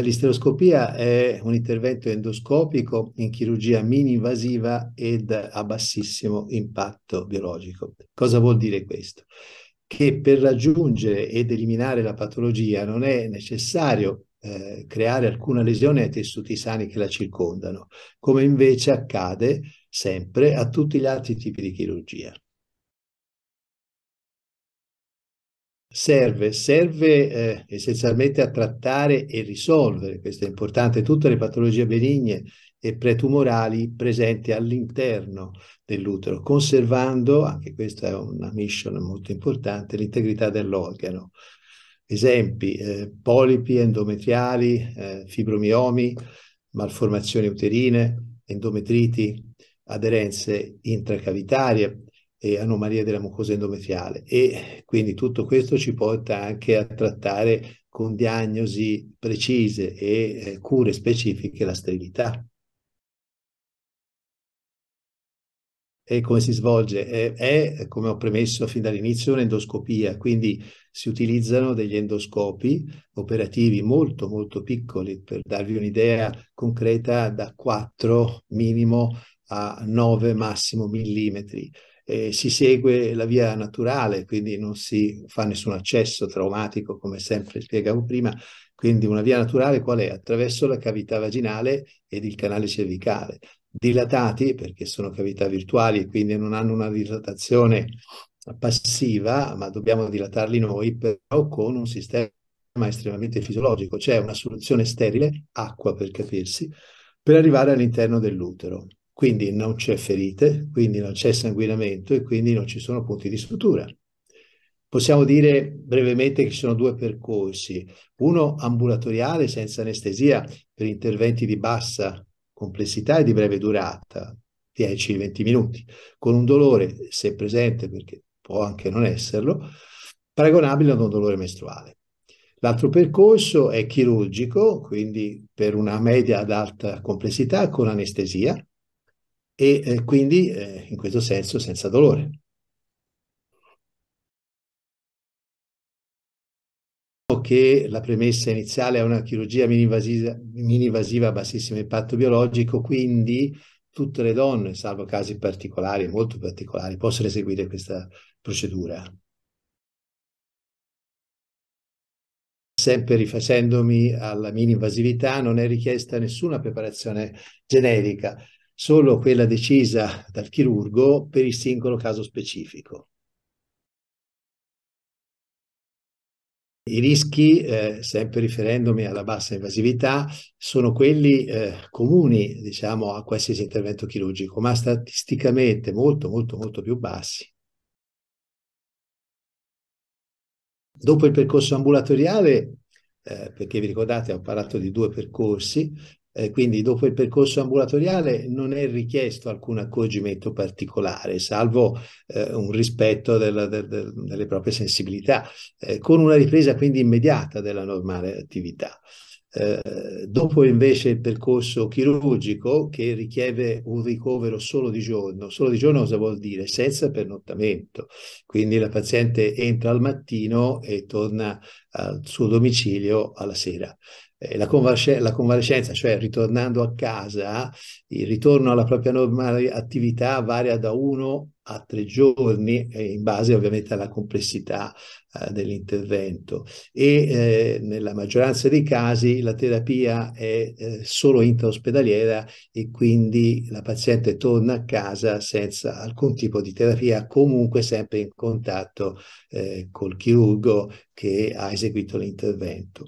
L'isteroscopia è un intervento endoscopico in chirurgia mini-invasiva ed a bassissimo impatto biologico. Cosa vuol dire questo? Che per raggiungere ed eliminare la patologia non è necessario creare alcuna lesione ai tessuti sani che la circondano, come invece accade sempre a tutti gli altri tipi di chirurgia. Serve essenzialmente a trattare e risolvere, questo è importante, tutte le patologie benigne e pretumorali presenti all'interno dell'utero, conservando, anche questa è una mission molto importante, l'integrità dell'organo. Esempi, polipi endometriali, fibromiomi, malformazioni uterine, endometriti, aderenze intracavitarie e anomalie della mucosa endometriale, e quindi tutto questo ci porta anche a trattare con diagnosi precise e cure specifiche la sterilità. E come si svolge? È, come ho premesso fin dall'inizio, un'endoscopia, quindi si utilizzano degli endoscopi operativi molto molto piccoli, per darvi un'idea concreta da 4 minimo a 9 massimo millimetri. Si segue la via naturale, quindi non si fa nessun accesso traumatico, come sempre spiegavo prima. Quindi una via naturale qual è? Attraverso la cavità vaginale ed il canale cervicale, dilatati perché sono cavità virtuali e quindi non hanno una dilatazione passiva, ma dobbiamo dilatarli noi, però con un sistema estremamente fisiologico, cioè una soluzione sterile, acqua per capirsi, per arrivare all'interno dell'utero. Quindi non c'è ferite, quindi non c'è sanguinamento e quindi non ci sono punti di sutura. Possiamo dire brevemente che ci sono 2 percorsi, uno ambulatoriale senza anestesia per interventi di bassa complessità e di breve durata, 10-20 minuti, con un dolore, se presente, perché può anche non esserlo, paragonabile ad un dolore mestruale. L'altro percorso è chirurgico, quindi per una media ad alta complessità con anestesia, e quindi in questo senso senza dolore. Che la premessa iniziale è una chirurgia mini-invasiva a bassissimo impatto biologico, quindi tutte le donne, salvo casi particolari, molto particolari, possono eseguire questa procedura. Sempre rifacendomi alla mini-invasività, non è richiesta nessuna preparazione generica, solo quella decisa dal chirurgo per il singolo caso specifico. I rischi, sempre riferendomi alla bassa invasività, sono quelli comuni, diciamo, a qualsiasi intervento chirurgico, ma statisticamente molto, molto, molto più bassi. Dopo il percorso ambulatoriale, perché vi ricordate ho parlato di 2 percorsi, quindi dopo il percorso ambulatoriale non è richiesto alcun accorgimento particolare, salvo un rispetto delle proprie sensibilità, con una ripresa quindi immediata della normale attività. Dopo invece il percorso chirurgico, che richiede un ricovero solo di giorno cosa vuol dire? Senza pernottamento, quindi la paziente entra al mattino e torna al suo domicilio alla sera. La convalescenza, cioè ritornando a casa, il ritorno alla propria normale attività varia da 1 a 3 giorni, in base ovviamente alla complessità dell'intervento, e nella maggioranza dei casi la terapia è solo intraospedaliera e quindi la paziente torna a casa senza alcun tipo di terapia, comunque sempre in contatto col chirurgo che ha eseguito l'intervento.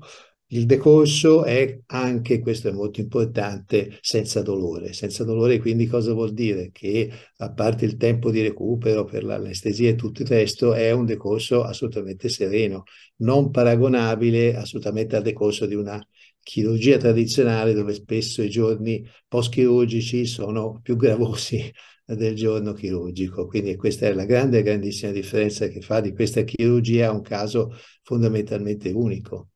Il decorso è anche, questo è molto importante, senza dolore. Senza dolore quindi cosa vuol dire? Che a parte il tempo di recupero per l'anestesia e tutto il resto, è un decorso assolutamente sereno, non paragonabile assolutamente al decorso di una chirurgia tradizionale, dove spesso i giorni post-chirurgici sono più gravosi del giorno chirurgico. Quindi questa è la grande, grandissima differenza che fa di questa chirurgia un caso fondamentalmente unico.